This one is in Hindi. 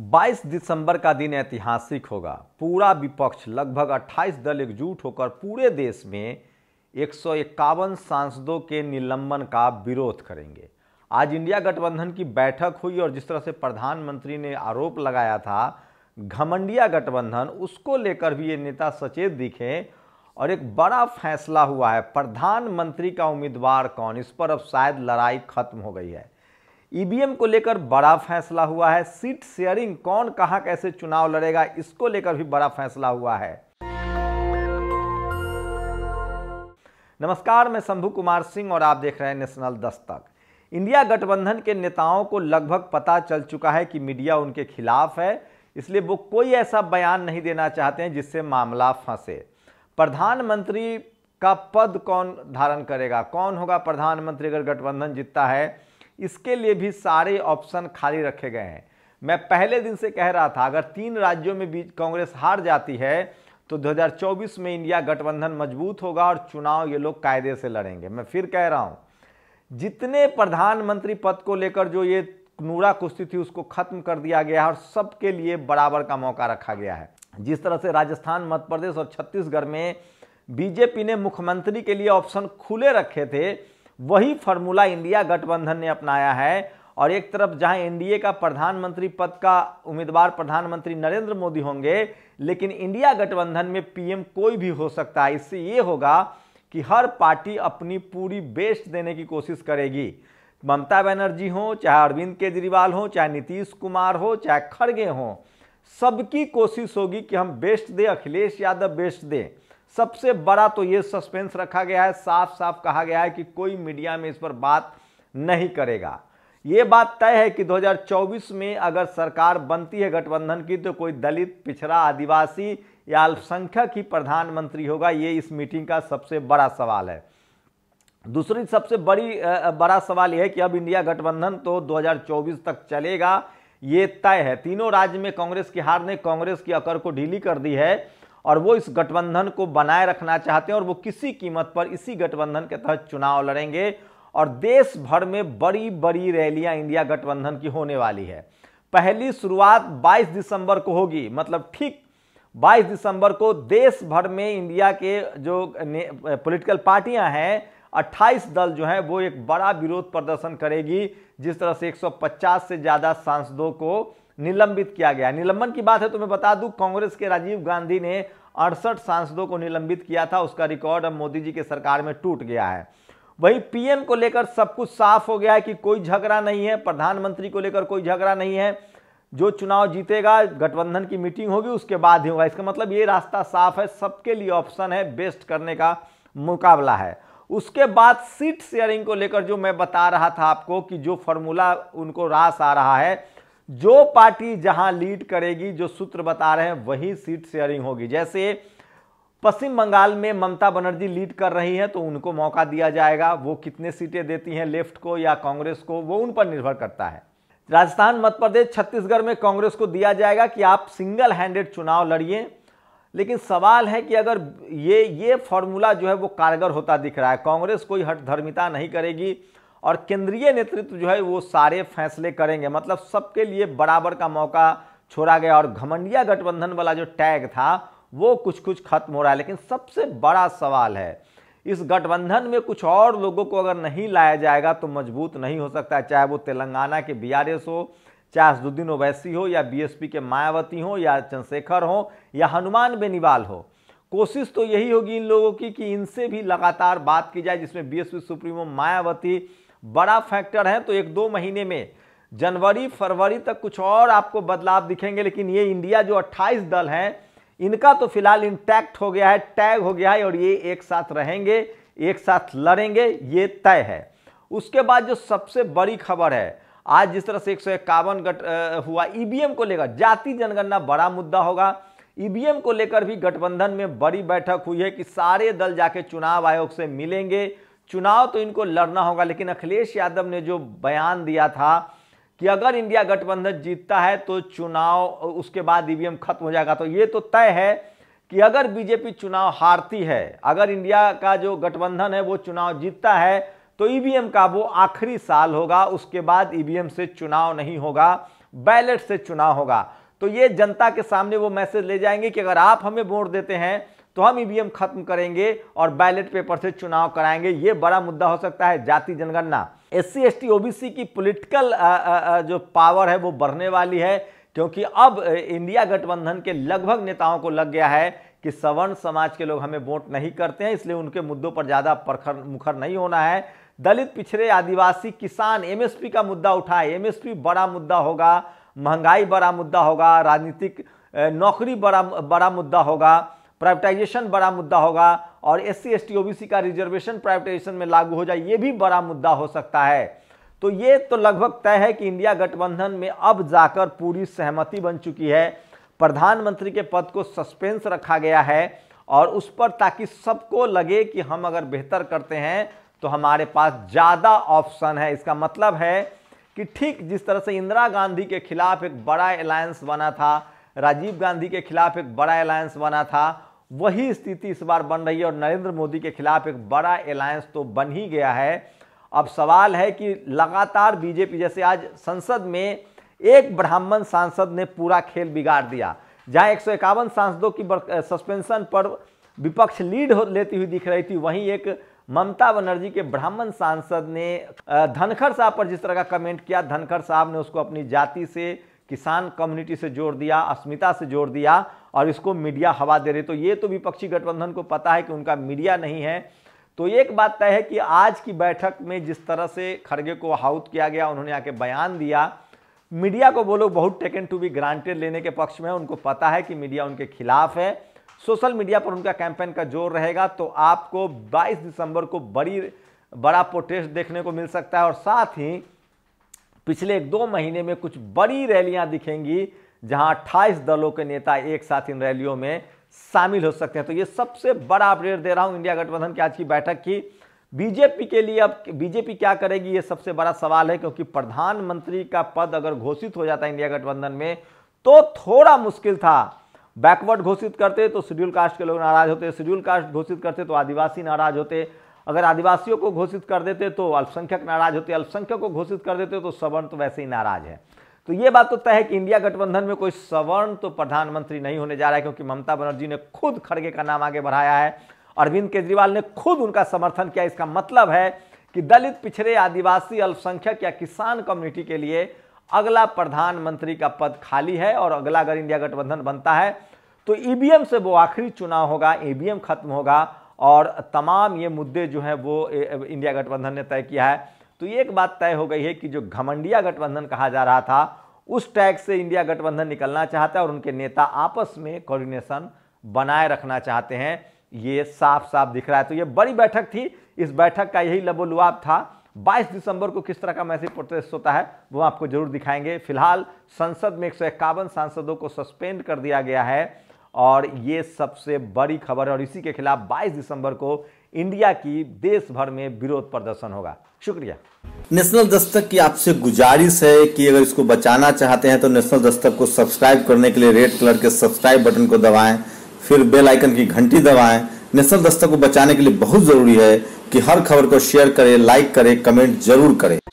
22 दिसंबर का दिन ऐतिहासिक होगा। पूरा विपक्ष लगभग 28 दल एकजुट होकर पूरे देश में 151 सांसदों के निलंबन का विरोध करेंगे। आज इंडिया गठबंधन की बैठक हुई और जिस तरह से प्रधानमंत्री ने आरोप लगाया था घमंडिया गठबंधन, उसको लेकर भी ये नेता सचेत दिखे और एक बड़ा फैसला हुआ है। प्रधानमंत्री का उम्मीदवार कौन, इस पर अब शायद लड़ाई खत्म हो गई है। ईवीएम को लेकर बड़ा फैसला हुआ है। सीट शेयरिंग, कौन कहां कैसे चुनाव लड़ेगा, इसको लेकर भी बड़ा फैसला हुआ है। नमस्कार, मैं शंभू कुमार सिंह और आप देख रहे हैं नेशनल दस्तक। इंडिया गठबंधन के नेताओं को लगभग पता चल चुका है कि मीडिया उनके खिलाफ है, इसलिए वो कोई ऐसा बयान नहीं देना चाहते हैं जिससे मामला फंसे। प्रधानमंत्री का पद कौन धारण करेगा, कौन होगा प्रधानमंत्री अगर गठबंधन जीतता है, इसके लिए भी सारे ऑप्शन खाली रखे गए हैं। मैं पहले दिन से कह रहा था अगर 3 राज्यों में कांग्रेस हार जाती है तो 2024 में इंडिया गठबंधन मजबूत होगा और चुनाव ये लोग कायदे से लड़ेंगे। मैं फिर कह रहा हूं, जितने प्रधानमंत्री पद को लेकर जो ये नूरा कुश्ती थी उसको खत्म कर दिया गया है और सबके लिए बराबर का मौका रखा गया है। जिस तरह से राजस्थान, मध्य प्रदेश और छत्तीसगढ़ में बीजेपी ने मुख्यमंत्री के लिए ऑप्शन खुले रखे थे, वही फार्मूला इंडिया गठबंधन ने अपनाया है। और एक तरफ जहां एनडीए का प्रधानमंत्री पद का उम्मीदवार प्रधानमंत्री नरेंद्र मोदी होंगे, लेकिन इंडिया गठबंधन में पीएम कोई भी हो सकता है। इससे ये होगा कि हर पार्टी अपनी पूरी बेस्ट देने की कोशिश करेगी। ममता बनर्जी हो, चाहे अरविंद केजरीवाल हो, चाहे नीतीश कुमार हो, चाहे खड़गे हो, सबकी कोशिश होगी कि हम बेस्ट दें, अखिलेश यादव बेस्ट दें। सबसे बड़ा तो ये सस्पेंस रखा गया है, साफ साफ कहा गया है कि कोई मीडिया में इस पर बात नहीं करेगा। ये बात तय है कि 2024 में अगर सरकार बनती है गठबंधन की तो कोई दलित, पिछड़ा, आदिवासी या अल्पसंख्यक ही प्रधानमंत्री होगा। ये इस मीटिंग का सबसे बड़ा सवाल है। दूसरी सबसे बड़ा सवाल यह है कि अब इंडिया गठबंधन तो 2024 तक चलेगा, ये तय है। तीनों राज्य में कांग्रेस की हार ने कांग्रेस की अकड़ को ढीली कर दी है और वो इस गठबंधन को बनाए रखना चाहते हैं और वो किसी कीमत पर इसी गठबंधन के तहत चुनाव लड़ेंगे। और देश भर में बड़ी बड़ी रैलियां इंडिया गठबंधन की होने वाली है। पहली शुरुआत 22 दिसंबर को होगी, मतलब ठीक 22 दिसंबर को देश भर में इंडिया के जो पॉलिटिकल पार्टियां हैं, 28 दल जो हैं वो एक बड़ा विरोध प्रदर्शन करेगी। जिस तरह से 150 से ज़्यादा सांसदों को निलंबित किया गया। निलंबन की बात है तो मैं बता दूं, कांग्रेस के राजीव गांधी ने 68 सांसदों को निलंबित किया था, उसका रिकॉर्ड अब मोदी जी के सरकार में टूट गया है। वही पीएम को लेकर सब कुछ साफ हो गया है कि कोई झगड़ा नहीं है, प्रधानमंत्री को लेकर कोई झगड़ा नहीं है। जो चुनाव जीतेगा, गठबंधन की मीटिंग होगी, उसके बाद ही होगा। इसका मतलब ये रास्ता साफ है, सबके लिए ऑप्शन है, बेस्ट करने का मुकाबला है। उसके बाद सीट शेयरिंग को लेकर जो मैं बता रहा था आपको कि जो फॉर्मूला उनको रास आ रहा है, जो पार्टी जहां लीड करेगी, जो सूत्र बता रहे हैं, वही सीट शेयरिंग होगी। जैसे पश्चिम बंगाल में ममता बनर्जी लीड कर रही है तो उनको मौका दिया जाएगा। वो कितने सीटें देती हैं लेफ्ट को या कांग्रेस को, वो उन पर निर्भर करता है। राजस्थान, मध्य प्रदेश, छत्तीसगढ़ में कांग्रेस को दिया जाएगा कि आप सिंगल हैंडेड चुनाव लड़िए। लेकिन सवाल है कि अगर ये फॉर्मूला जो है वो कारगर होता दिख रहा है, कांग्रेस कोई हठधर्मिता नहीं करेगी और केंद्रीय नेतृत्व जो है वो सारे फैसले करेंगे, मतलब सबके लिए बराबर का मौका छोड़ा गया। और घमंडिया गठबंधन वाला जो टैग था वो कुछ कुछ खत्म हो रहा है। लेकिन सबसे बड़ा सवाल है, इस गठबंधन में कुछ और लोगों को अगर नहीं लाया जाएगा तो मजबूत नहीं हो सकता, चाहे वो तेलंगाना के बीआरएस हो, चाहे असदुद्दीन ओवैसी हो, या बीएसपी के मायावती हो, या चंद्रशेखर हो, या हनुमान बेनीवाल हो। कोशिश तो यही होगी इन लोगों की कि इनसे भी लगातार बात की जाए, जिसमें बीएसपी सुप्रीमो मायावती बड़ा फैक्टर है। तो 1-2 महीने में, जनवरी फरवरी तक कुछ और आपको बदलाव दिखेंगे। लेकिन ये इंडिया जो 28 दल हैं, इनका तो फिलहाल इंटैक्ट हो गया है, टैग हो गया है और ये एक साथ रहेंगे, एक साथ लड़ेंगे, ये तय है। उसके बाद जो सबसे बड़ी खबर है, आज जिस तरह से 151 हुआ, ईवीएम को लेकर जाति जनगणना बड़ा मुद्दा होगा। ईवीएम को लेकर भी गठबंधन में बड़ी बैठक हुई है कि सारे दल जाके चुनाव आयोग से मिलेंगे। चुनाव तो इनको लड़ना होगा, लेकिन अखिलेश यादव ने जो बयान दिया था कि अगर इंडिया गठबंधन जीतता है तो चुनाव, उसके बाद ईवीएम खत्म हो जाएगा, तो ये तो तय है कि अगर बीजेपी चुनाव हारती है, अगर इंडिया का जो गठबंधन है वो चुनाव जीतता है तो ईवीएम का वो आखिरी साल होगा, उसके बाद ईवीएम से चुनाव नहीं होगा, बैलेट से चुनाव होगा। तो ये जनता के सामने वो मैसेज ले जाएंगे कि अगर आप हमें वोट देते हैं तो हम ईवीएम खत्म करेंगे और बैलेट पेपर से चुनाव कराएंगे। ये बड़ा मुद्दा हो सकता है। जाति जनगणना, SC ST OBC की पॉलिटिकल जो पावर है वो बढ़ने वाली है, क्योंकि अब इंडिया गठबंधन के लगभग नेताओं को लग गया है कि सवर्ण समाज के लोग हमें वोट नहीं करते हैं, इसलिए उनके मुद्दों पर ज़्यादा प्रखर मुखर नहीं होना है। दलित, पिछड़े, आदिवासी, किसान, MSP का मुद्दा उठाए। MSP बड़ा मुद्दा होगा, महंगाई बड़ा मुद्दा होगा, राजनीतिक नौकरी बड़ा मुद्दा होगा, प्राइवेटाइजेशन बड़ा मुद्दा होगा, और SC ST OBC का रिजर्वेशन प्राइवेटाइजेशन में लागू हो जाए ये भी बड़ा मुद्दा हो सकता है। तो ये तो लगभग तय है कि इंडिया गठबंधन में अब जाकर पूरी सहमति बन चुकी है। प्रधानमंत्री के पद को सस्पेंस रखा गया है और उस पर, ताकि सबको लगे कि हम अगर बेहतर करते हैं तो हमारे पास ज़्यादा ऑप्शन है। इसका मतलब है कि ठीक जिस तरह से इंदिरा गांधी के खिलाफ एक बड़ा अलायंस बना था, राजीव गांधी के खिलाफ एक बड़ा अलायंस बना था, वही स्थिति इस बार बन रही है। और नरेंद्र मोदी के खिलाफ एक बड़ा अलायंस तो बन ही गया है। अब सवाल है कि लगातार बीजेपी, जैसे आज संसद में एक ब्राह्मण सांसद ने पूरा खेल बिगाड़ दिया, जहां 151 सांसदों की सस्पेंशन पर विपक्ष लीड लेती हुई दिख रही थी, वहीं एक ममता बनर्जी के ब्राह्मण सांसद ने धनखड़ साहब पर जिस तरह का कमेंट किया, धनखड़ साहब ने उसको अपनी जाति से, किसान कम्युनिटी से जोड़ दिया, अस्मिता से जोड़ दिया, और इसको मीडिया हवा दे रही। तो ये तो विपक्षी गठबंधन को पता है कि उनका मीडिया नहीं है। तो एक बात तय है कि आज की बैठक में जिस तरह से खड़गे को हाउट किया गया, उन्होंने आके बयान दिया, मीडिया को वो लोग बहुत टेकन टू बी ग्रांटेड लेने के पक्ष में है। उनको पता है कि मीडिया उनके खिलाफ है, सोशल मीडिया पर उनका कैंपेन का जोर रहेगा। तो आपको 22 दिसंबर को बड़ा प्रोटेस्ट देखने को मिल सकता है, और साथ ही पिछले 1-2 महीने में कुछ बड़ी रैलियां दिखेंगी जहां 28 दलों के नेता एक साथ इन रैलियों में शामिल हो सकते हैं। तो ये सबसे बड़ा अपडेट दे रहा हूं इंडिया गठबंधन की आज की बैठक की। बीजेपी के लिए अब बीजेपी क्या करेगी, ये सबसे बड़ा सवाल है, क्योंकि प्रधानमंत्री का पद अगर घोषित हो जाता है इंडिया गठबंधन में तो थोड़ा मुश्किल था। बैकवर्ड घोषित करते तो शेड्यूल कास्ट के लोग नाराज होते, शेड्यूल कास्ट घोषित करते तो आदिवासी नाराज होते, अगर आदिवासियों को घोषित कर देते तो अल्पसंख्यक नाराज होते, अल्पसंख्यक को घोषित कर देते तो सवर्ण तो वैसे ही नाराज है। तो ये बात तो तय है कि इंडिया गठबंधन में कोई सवर्ण तो प्रधानमंत्री नहीं होने जा रहा है, क्योंकि ममता बनर्जी ने खुद खड़गे का नाम आगे बढ़ाया है, अरविंद केजरीवाल ने खुद उनका समर्थन किया। इसका मतलब है कि दलित, पिछड़े, आदिवासी, अल्पसंख्यक या किसान कम्युनिटी के लिए अगला प्रधानमंत्री का पद खाली है, और अगला अगर इंडिया गठबंधन बनता है तो ईवीएम से वो आखिरी चुनाव होगा, ईवीएम खत्म होगा, और तमाम ये मुद्दे जो हैं वो इंडिया गठबंधन ने तय किया है। तो ये एक बात तय हो गई है कि जो घमंडिया गठबंधन कहा जा रहा था, उस टैग से इंडिया गठबंधन निकलना चाहता है और उनके नेता आपस में कोऑर्डिनेशन बनाए रखना चाहते हैं, ये साफ साफ दिख रहा है। तो ये बड़ी बैठक थी, इस बैठक का यही लबोलुआब था। 22 दिसंबर को किस तरह का मैसेज प्रोटेस्ट होता है वो आपको जरूर दिखाएंगे। फिलहाल संसद में 151 सांसदों को सस्पेंड कर दिया गया है, और ये सबसे बड़ी खबर है, और इसी के खिलाफ 22 दिसंबर को इंडिया की देश भर में विरोध प्रदर्शन होगा। शुक्रिया। नेशनल दस्तक की आपसे गुजारिश है कि अगर इसको बचाना चाहते हैं तो नेशनल दस्तक को सब्सक्राइब करने के लिए रेड कलर के सब्सक्राइब बटन को दबाएं, फिर बेल आइकन की घंटी दबाएं। नेशनल दस्तक को बचाने के लिए बहुत जरूरी है कि हर खबर को शेयर करें, लाइक करें, कमेंट जरूर करें।